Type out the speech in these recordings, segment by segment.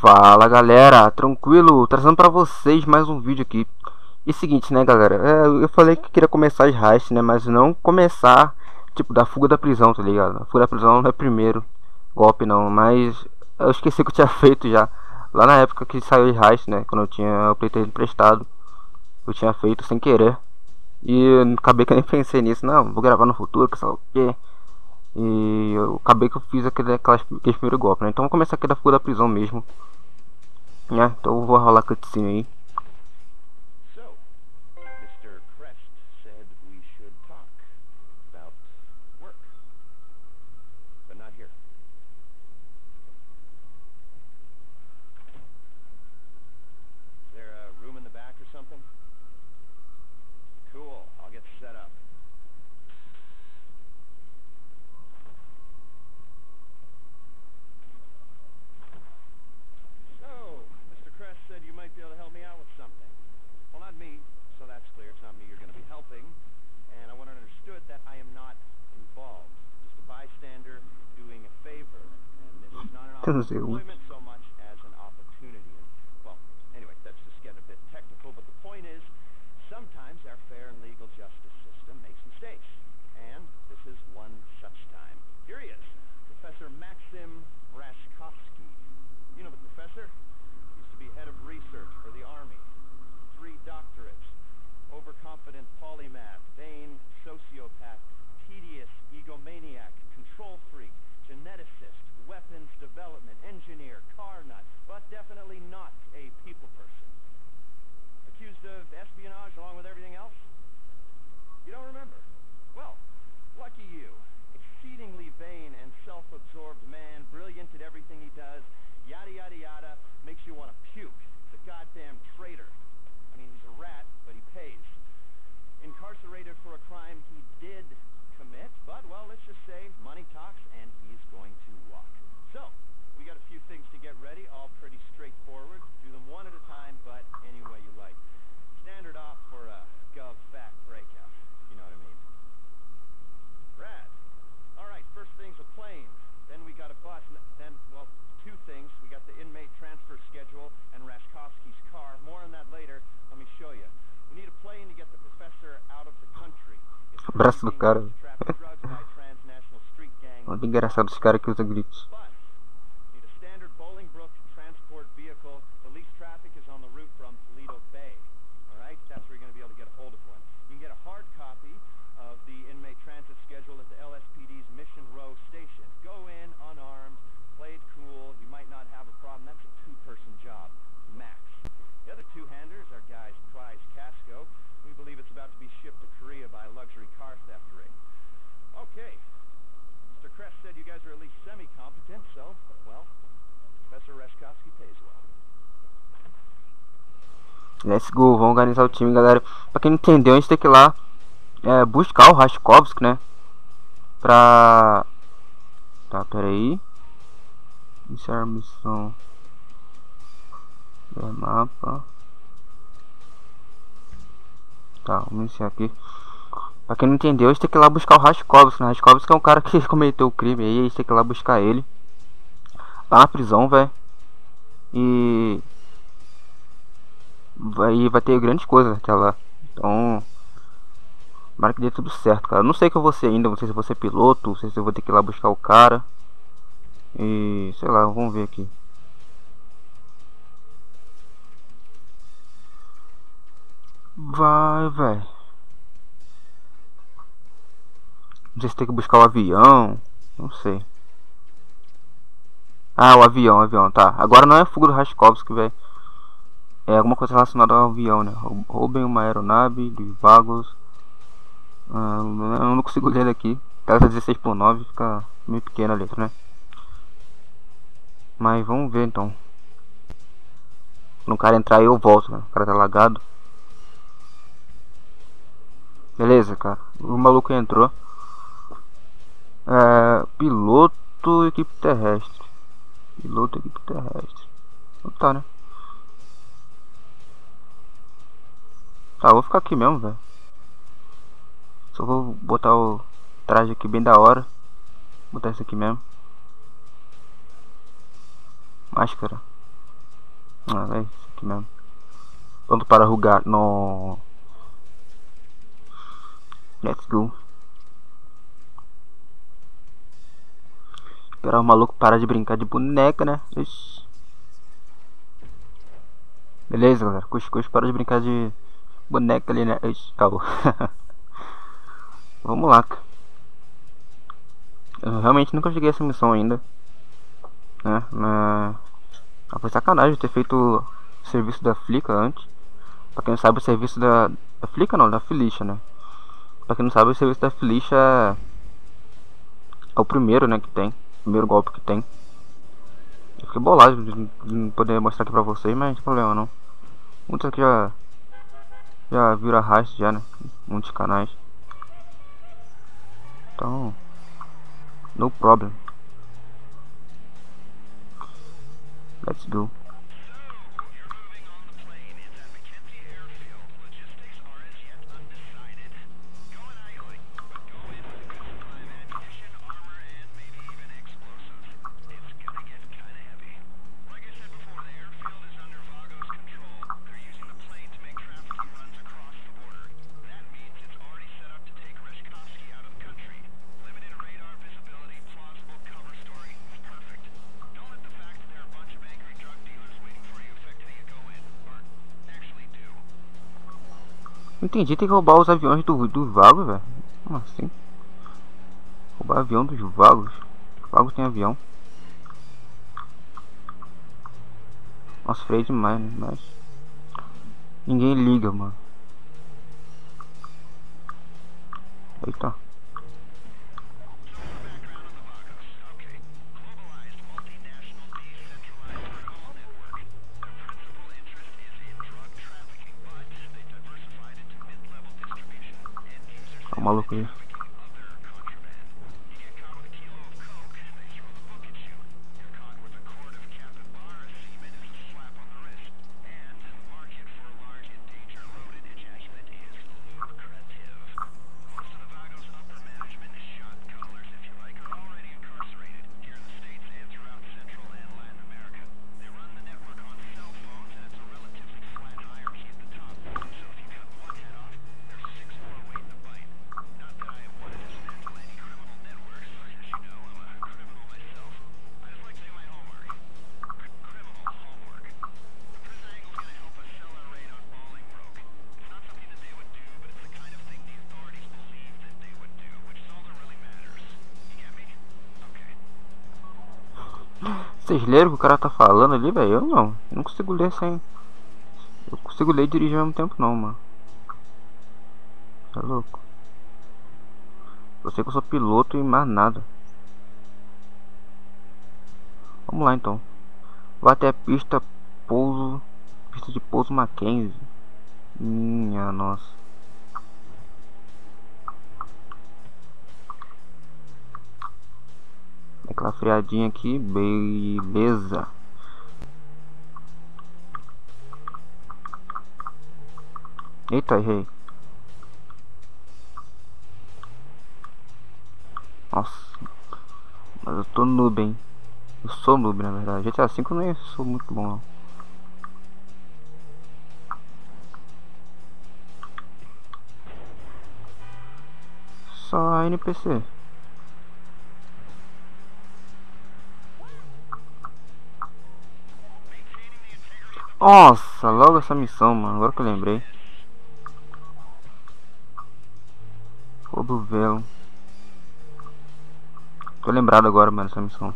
Fala galera, tranquilo, trazendo pra vocês mais um vídeo aqui. E seguinte, né galera, eu falei que queria começar as heists, né, mas não começar tipo da fuga da prisão, tá ligado? A fuga da prisão não é primeiro golpe não, mas eu esqueci que eu tinha feito já lá na época que saiu as heists, né, quando eu tinha o PlayStation emprestado. Eu tinha feito sem querer e acabei que eu nem pensei nisso, não, vou gravar no futuro, que sabe o quê. E eu acabei que eu fiz aquele primeiro golpe, né? Então vou começar aqui da fuga da prisão mesmo, né? Então eu vou rolar cutscene aí. Braço do cara. Olha que engraçado os caras que usam gritos. Let's go, vamos organizar o time, galera. Pra quem não entendeu, a gente tem que ir lá buscar o Rashkovsky, né? Pra... Tá, peraí. Iniciar a missão. Mapa. Tá, vamos iniciar aqui. Pra quem não entendeu, a gente tem que ir lá buscar o Rashkovsky, né? Rashkovsky é um cara que cometeu o crime aí, a gente tem que ir lá buscar ele. Lá na prisão, velho. E... vai ter grandes coisas até lá. Então, tomara que dê tudo certo, cara. Não sei o que eu vou ser ainda, não sei se eu vou ser piloto, não sei se eu vou ter que ir lá buscar o cara. E sei lá, vamos ver aqui. Vai, velho. Não sei se tem que buscar o avião, não sei. Ah, o avião, tá. Agora não é fuga do Rashkovsky, velho. É alguma coisa relacionada ao avião, né? Roubem uma aeronave de vagos. Eu não consigo ler daqui. Casa 16:9 fica meio pequena a letra, né? Mas vamos ver então. Quando o cara entrar aí eu volto, né? O cara tá lagado. Beleza, cara. O maluco entrou. Piloto, equipe terrestre. Piloto, equipe terrestre. Não tá, né? Tá, vou ficar aqui mesmo, velho. Só vou botar o traje aqui bem da hora. Vou botar isso aqui mesmo. Máscara. É isso mesmo. Pronto para jogar no... Let's go. Esperar o maluco parar de brincar de boneca, né? Ixi. Beleza, galera. Cuscuz para de brincar de boneca ali, né? Ixi, acabou. Vamos lá. Eu realmente nunca cheguei a essa missão ainda, né? Mas foi sacanagem ter feito o serviço da Flica antes. Pra quem não sabe, o serviço da Flica não, da Felicia, né? Pra quem não sabe, o serviço da Felicia é o primeiro, né, que tem. O primeiro golpe que tem. Eu fiquei bolado de não poder mostrar aqui pra vocês, mas não tem problema não. Muitos aqui já viram arrasto já, né? Muitos canais. Então... no problem. Let's go. Entendi, tem que roubar os aviões dos vagos, velho. Como assim? Roubar avião dos vagos? Os vagos tem avião. Nossa, freio demais, né? Mas... ninguém liga, mano. Eita. Maluco aí. Vocês leram o que o cara tá falando ali, velho? Eu não. Eu não consigo ler sem... eu consigo ler e dirigir ao mesmo tempo não, mano. Tá louco? Eu sei que eu sou piloto e mais nada. Vamos lá então. Vai até a pista pouso... pista de pouso Mackenzie. Minha nossa. Aquela freadinha aqui, beleza. Eita, errei. Nossa, mas eu tô noob, hein. Eu sou noob, na verdade. GTA V eu nem sou muito bom, não. Só NPC. Nossa, logo essa missão, mano. Agora que eu lembrei. Rouba o Velum. Tô lembrado agora, mano, essa missão.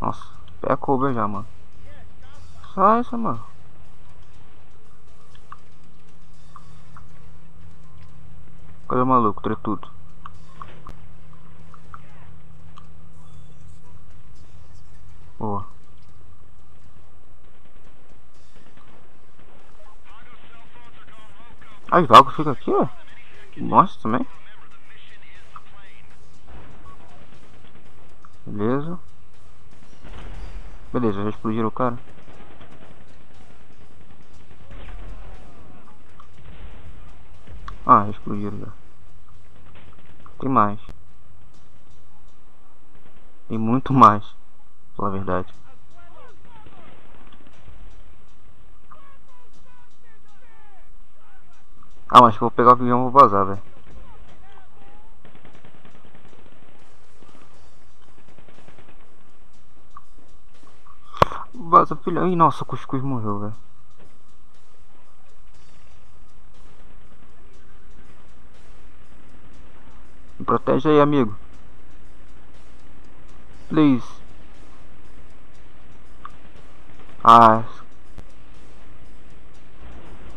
Nossa, pega o Uber já, mano. Só essa, mano. Cadê o maluco? Tirei tudo. Boa. Ah, os vagos ficam aqui, ó. Nossa, também. Beleza. Beleza, já explodiram o cara. Ah, já explodiram já. Tem mais. E muito mais, pela verdade. Ah, mas vou pegar o avião e vou vazar, velho. Vaza, filhão. Ih, nossa, o cuscuz morreu, velho. Me protege aí, amigo. Please. Ah.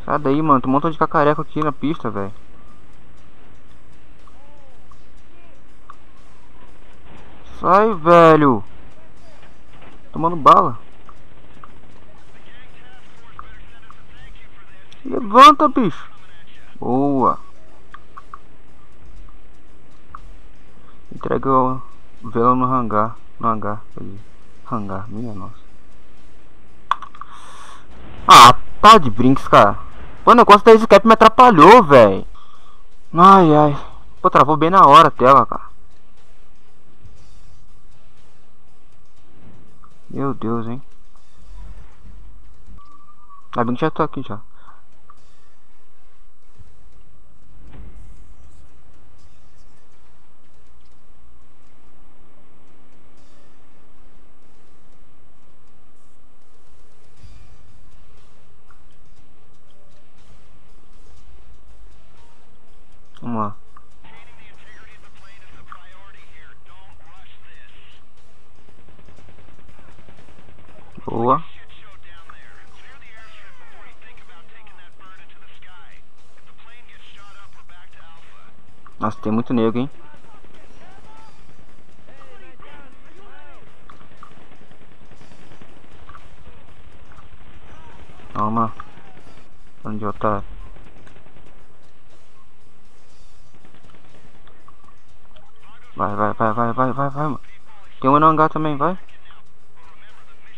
Sai daí, mano. Tem um montão de cacareco aqui na pista, velho. Sai, velho. Tomando bala. Levanta, bicho. Boa. Entrega o Velum no hangar. No hangar, ali. Hangar, minha nossa. Ah, tá de brinks, cara. Pô, o negócio da EasyCap me atrapalhou, velho. Ai, ai. Pô, travou bem na hora a tela, cara. Meu Deus, hein. Tá bem que já tô aqui, já. Vamos lá. Boa. Nossa, tem muito nego, hein? Toma. Onde eu tá? Vai, vai, vai, vai, vai, vai, vai, mano. Tem um no hangar também, vai.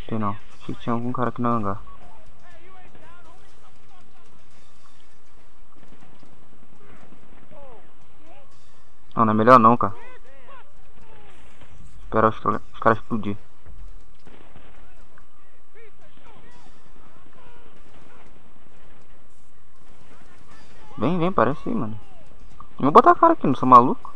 Tem não. Achei que tinha algum cara aqui no hangar. Não, não é melhor não, cara. Espera os caras explodir. Vem, vem, parece aí, mano. Eu vou botar a cara aqui, não sou maluco.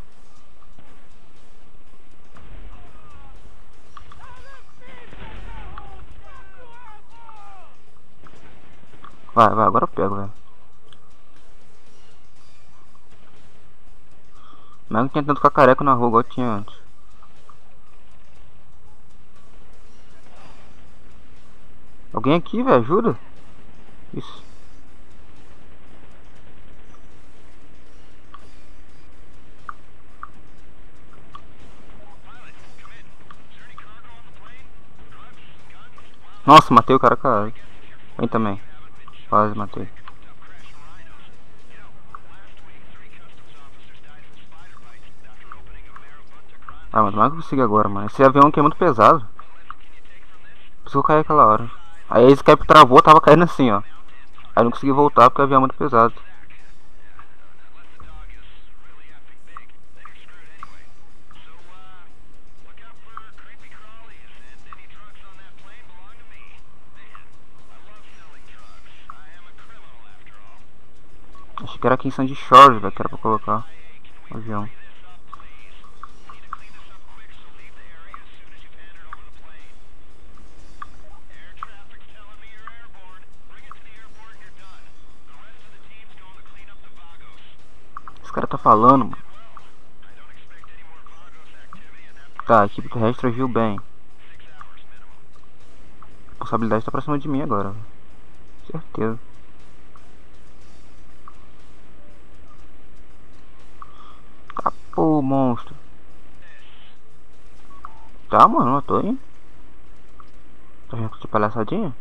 Vai, vai, agora eu pego, velho. Mas não tinha tanto cacareco na rua igual tinha antes. Alguém aqui, velho, ajuda? Isso. Nossa, matei o cara, cara. Vem também. Quase matei. Ah, mas não é que eu consigo agora, mano. Esse avião aqui é muito pesado. Preciso cair aquela hora. Aí a EasyCap travou, tava caindo assim, ó. Aí não consegui voltar porque o avião é muito pesado. Acho que era aqui em Sandy Shores, velho, que era pra colocar o avião. Esse cara tá falando, mano. Tá, a equipe terrestre agiu bem. A responsabilidade tá pra cima de mim agora, véio. Certeza. Pô, monstro. Tá, mano, eu tô indo. Tá vendo essa palhaçadinha?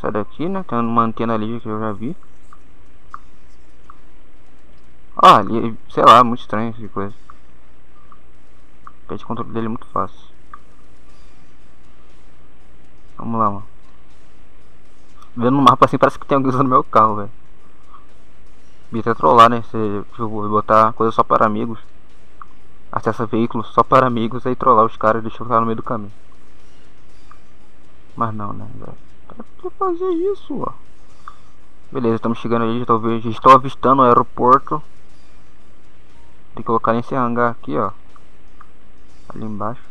Sai daqui, né? Tem uma antena ali que eu já vi. Ah, ali, sei lá, muito estranho essa coisa. Perde o controle dele muito fácil. Vamos lá, mano. Vendo no mapa assim, parece que tem alguém usando meu carro, velho. Devia até trollar, né? Se eu vou botar coisa só para amigos. Acessa veículos só para amigos e trollar os caras e deixar os caras no meio do caminho. Mas não, né, velho? Pra que fazer isso, ó? Beleza, estamos chegando ali, já estou avistando o aeroporto. Tem que colocar nesse hangar aqui, ó. Ali embaixo.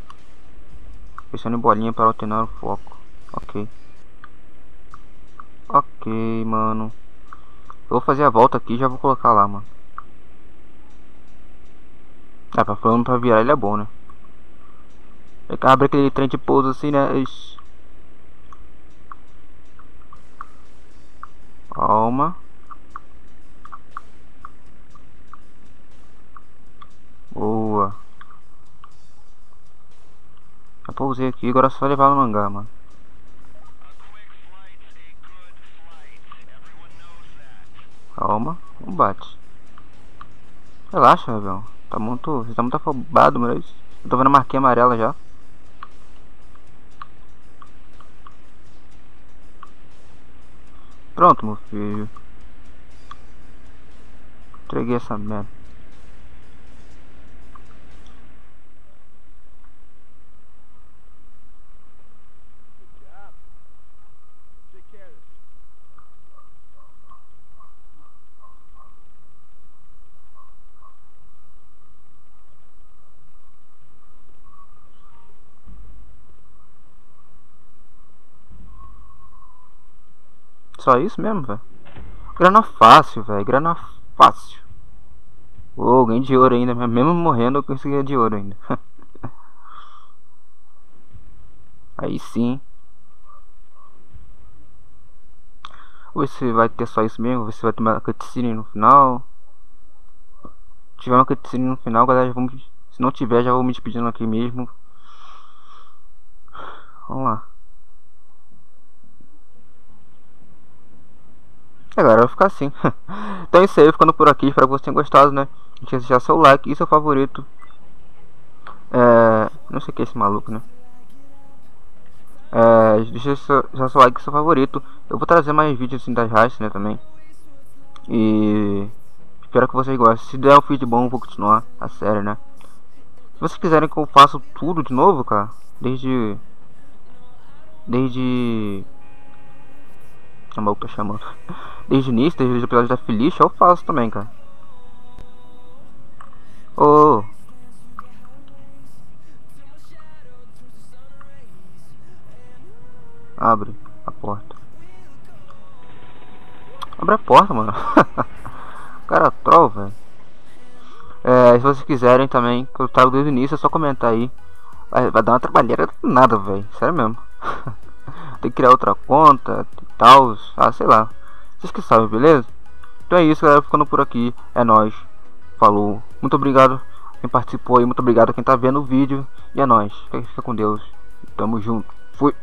Pensando em bolinha para alternar o foco. Ok. Ok, mano. Eu vou fazer a volta aqui e já vou colocar lá, mano. Ah, pra falando pra virar ele é bom, né? Ele abre aquele trem de pouso assim, né? Ixi. Calma. Boa. Já pousei aqui, agora é só levar no hangar, mano. Calma, não bate. Relaxa, velho. Tá muito. Você tá muito afobado, meu Deus. Eu tô vendo a marquinha amarela já. Pronto, meu filho. Entreguei essa merda. Só isso mesmo, velho. Grana fácil, velho. Grana fácil. Oh, ganhei de ouro ainda. Mesmo morrendo, eu consegui de ouro ainda. Aí sim. Vou ver se vai ter só isso mesmo. Vou ver se vai ter uma cutscene no final. Se tiver uma cutscene no final, galera, já vou me... Se não tiver, já vou me despedindo aqui mesmo. Vamos lá. Agora vai ficar assim. Então é isso aí, ficando por aqui. Espero que vocês tenham gostado, né? Não esqueça de deixar seu like e seu favorito. Não sei o que é esse maluco, né? Deixa seu like e seu favorito. Eu vou trazer mais vídeos assim das raças, né? Também. E espero que vocês gostem. Se der um vídeo bom, eu vou continuar a série, né? Se vocês quiserem que eu faça tudo de novo, cara. Desde o início, desde os episódios da Felicia, eu faço também, cara. Oh! Abre a porta. Abre a porta, mano. O cara troll, velho. Se vocês quiserem também, que eu trago desde o início, é só comentar aí. Vai dar uma trabalheira nada, velho. Sério mesmo. Tem que criar outra conta e tal, sei lá. Vocês que sabem, beleza? Então é isso, galera. Ficando por aqui. É nóis. Falou. Muito obrigado quem participou aí. Muito obrigado quem tá vendo o vídeo. E é nóis. Fica com Deus. Tamo junto. Fui.